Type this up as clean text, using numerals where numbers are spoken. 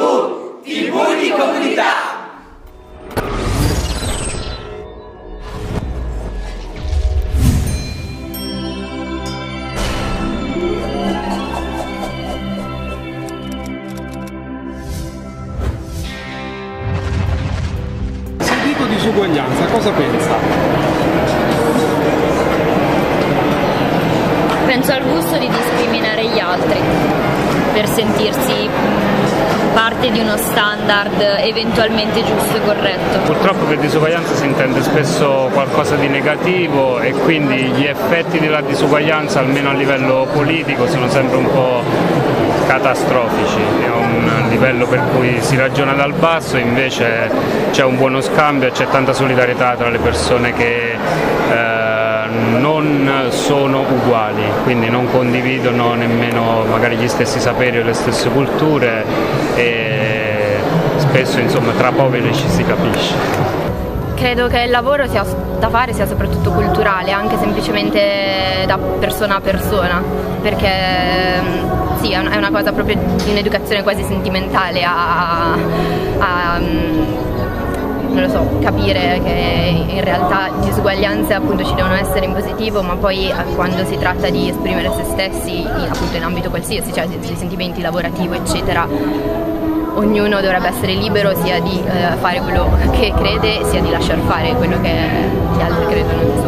TV di comunità. Sentito disuguaglianza, cosa pensa? Penso al gusto di discriminare gli altri per sentirsi parte di uno standard eventualmente giusto e corretto. Purtroppo per disuguaglianza si intende spesso qualcosa di negativo e quindi gli effetti della disuguaglianza, almeno a livello politico, sono sempre un po' catastrofici. È un livello per cui si ragiona dal basso, invece c'è un buono scambio e c'è tanta solidarietà tra le persone che non sono uguali, quindi non condividono nemmeno magari gli stessi saperi o le stesse culture e spesso, insomma, tra poveri ci si capisce. Credo che il lavoro da fare sia soprattutto culturale, anche semplicemente da persona a persona, perché sì, è una cosa proprio di un'educazione quasi sentimentale non lo so, capire che in realtà disuguaglianze appunto ci devono essere in positivo, ma poi quando si tratta di esprimere se stessi appunto in ambito qualsiasi, cioè dei sentimenti lavorativi eccetera, ognuno dovrebbe essere libero sia di fare quello che crede sia di lasciar fare quello che gli altri credono.